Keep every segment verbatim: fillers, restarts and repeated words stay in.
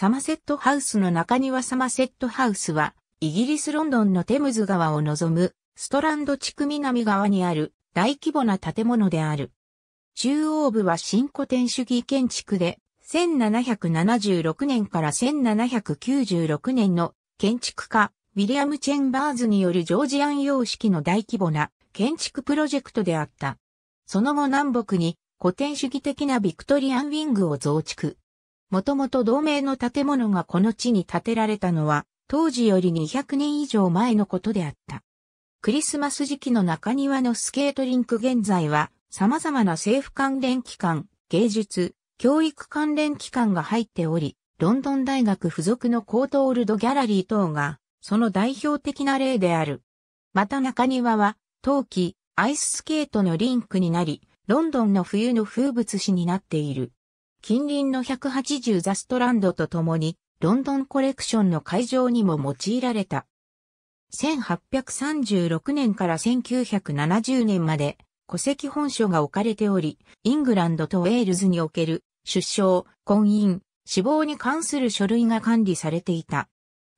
サマセットハウスの中庭サマセットハウスは、イギリスロンドンのテムズ川を望む、ストランド地区南側にある大規模な建物である。中央部は新古典主義建築で、せんななひゃくななじゅうろくねんからせんななひゃくきゅうじゅうろくねんの建築家、ウィリアム・チェンバーズによるジョージアン様式の大規模な建築プロジェクトであった。その後南北に古典主義的なビクトリアンウィングを増築。もともと同名の建物がこの地に建てられたのは、当時よりにひゃくねん以上前のことであった。クリスマス時期の中庭のスケートリンク現在は、様々な政府関連機関、芸術、教育関連機関が入っており、ロンドン大学附属のコートールドギャラリー等が、その代表的な例である。また中庭は、冬季、アイススケートのリンクになり、ロンドンの冬の風物詩になっている。近隣のひゃくはちじゅうザ・ストランドと共に、ロンドンコレクションの会場にも用いられた。せんはっぴゃくさんじゅうろくねんからせんきゅうひゃくななじゅうねんまで、戸籍本所が置かれており、イングランドとウェールズにおける出生、婚姻、死亡に関する書類が管理されていた。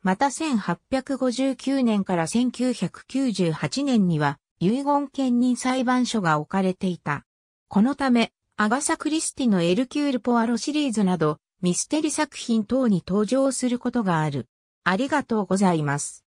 またせんはっぴゃくごじゅうきゅうねんからせんきゅうひゃくきゅうじゅうはちねんには遺言兼任裁判所が置かれていた。このため、アガサ・クリスティのエルキュール・ポアロシリーズなどミステリ作品等に登場することがある。ありがとうございます。